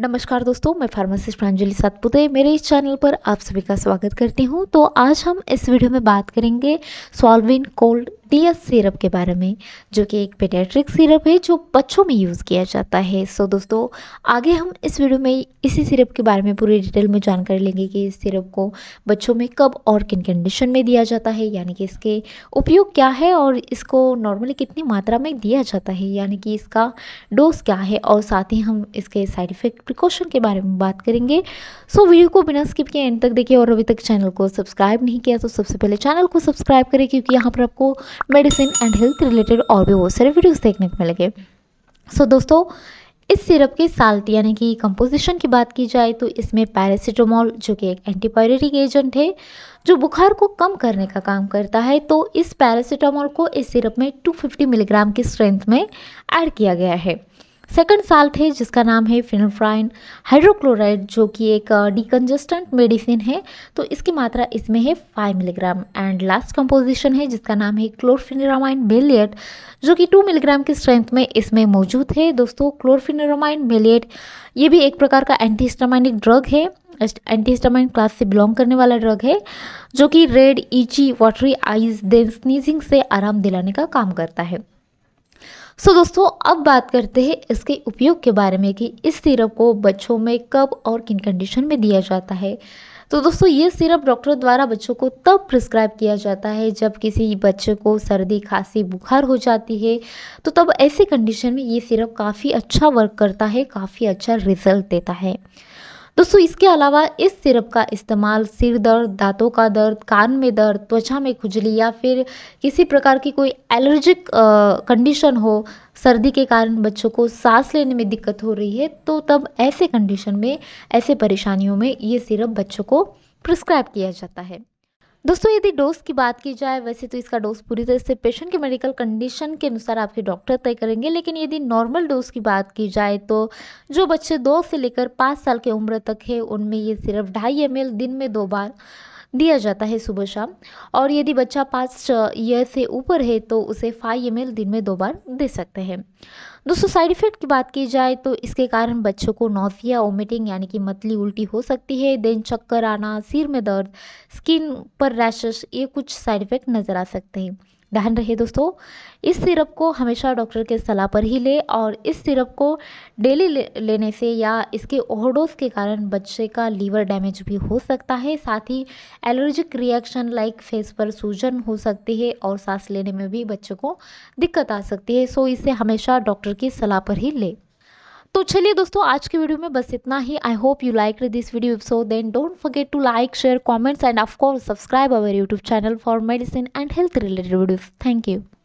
नमस्कार दोस्तों, मैं फार्मासिस्ट प्रांजलि सतपुते मेरे इस चैनल पर आप सभी का स्वागत करती हूं। तो आज हम इस वीडियो में बात करेंगे सॉल्विन कोल्ड DS सिरप के बारे में, जो कि एक पेडियाट्रिक सिरप है जो बच्चों में यूज़ किया जाता है। सो दोस्तों, आगे हम इस वीडियो में इसी सिरप के बारे में पूरी डिटेल में जानकारी लेंगे कि इस सिरप को बच्चों में कब और किन कंडीशन में दिया जाता है, यानी कि इसके उपयोग क्या है और इसको नॉर्मली कितनी मात्रा में दिया जाता है, यानी कि इसका डोज क्या है, और साथ ही हम इसके साइड इफेक्ट प्रिकॉशन के बारे में बात करेंगे। सो वीडियो को बिना स्किप किए एंड तक देखिए, और अभी तक चैनल को सब्सक्राइब नहीं किया तो सबसे पहले चैनल को सब्सक्राइब करें, क्योंकि यहाँ पर आपको मेडिसिन एंड हेल्थ रिलेटेड और भी बहुत सारे वीडियोस देखने को मिलेंगे। सो दोस्तों, इस सिरप के साल्ट यानी कि कंपोजिशन की बात की जाए तो इसमें पैरासीटामोल जो कि एक एंटीपायरेटिक एजेंट है जो बुखार को कम करने का काम करता है, तो इस पैरासीटामोल को इस सिरप में 250 मिलीग्राम की स्ट्रेंथ में ऐड किया गया है। सेकंड साल्ट है जिसका नाम है फिनोल्फ्राइन हाइड्रोक्लोराइड, जो कि एक डिकंजेस्टेंट मेडिसिन है, तो इसकी मात्रा इसमें है 5 मिलीग्राम। एंड लास्ट कंपोजिशन है जिसका नाम है क्लोरफेनिरामाइन मेलिएट, जो कि 2 मिलीग्राम की स्ट्रेंथ में इसमें मौजूद है। दोस्तों, क्लोरफेनिरामाइन मेलिएट ये भी एक प्रकार का एंटीहिस्टामाइनिक ड्रग है, एंटीहिस्टामाइन क्लास से बिलोंग करने वाला ड्रग है, जो कि red, itchy, watery eyes then sneezing से आराम दिलाने का काम करता है। सो दोस्तों, अब बात करते हैं इसके उपयोग के बारे में कि इस सिरप को बच्चों में कब और किन कंडीशन में दिया जाता है। तो दोस्तों, ये सिरप डॉक्टरों द्वारा बच्चों को तब प्रिस्क्राइब किया जाता है जब किसी बच्चे को सर्दी, खांसी, बुखार हो जाती है, तो तब ऐसे कंडीशन में ये सिरप काफ़ी अच्छा वर्क करता है, काफ़ी अच्छा रिजल्ट देता है। दोस्तों, इसके अलावा इस सिरप का इस्तेमाल सिर दर्द, दांतों का दर्द, कान में दर्द, त्वचा में खुजली या फिर किसी प्रकार की कोई एलर्जिक कंडीशन हो, सर्दी के कारण बच्चों को सांस लेने में दिक्कत हो रही है, तो तब ऐसे कंडीशन में, ऐसे परेशानियों में ये सिरप बच्चों को प्रिस्क्राइब किया जाता है। दोस्तों, यदि डोज की बात की जाए, वैसे तो इसका डोज पूरी तरह से पेशेंट के मेडिकल कंडीशन के अनुसार आपके डॉक्टर तय करेंगे, लेकिन यदि नॉर्मल डोज की बात की जाए तो जो बच्चे 2 से लेकर 5 साल की उम्र तक है उनमें ये सिर्फ 2.5 ml दिन में 2 बार दिया जाता है, सुबह शाम। और यदि बच्चा 5 ईयर से ऊपर है तो उसे 5 ml दिन में 2 बार दे सकते हैं। दोस्तों, साइड इफ़ेक्ट की बात की जाए तो इसके कारण बच्चों को नोसिया, वोमिटिंग यानी कि मतली उल्टी हो सकती है, देन चक्कर आना, सिर में दर्द, स्किन पर रैशेस, ये कुछ साइड इफ़ेक्ट नज़र आ सकते हैं। ध्यान रहे दोस्तों, इस सिरप को हमेशा डॉक्टर के सलाह पर ही ले, और इस सिरप को डेली लेने से या इसके ओवरडोज के कारण बच्चे का लीवर डैमेज भी हो सकता है, साथ ही एलर्जिक रिएक्शन लाइक फेस पर सूजन हो सकती है और सांस लेने में भी बच्चों को दिक्कत आ सकती है। सो इसे हमेशा डॉक्टर की सलाह पर ही ले। तो चलिए दोस्तों, आज के वीडियो में बस इतना ही। I hope you like this video, if so then don't forget to like, share, comments and of course subscribe our YouTube channel for medicine and health related videos. Thank you.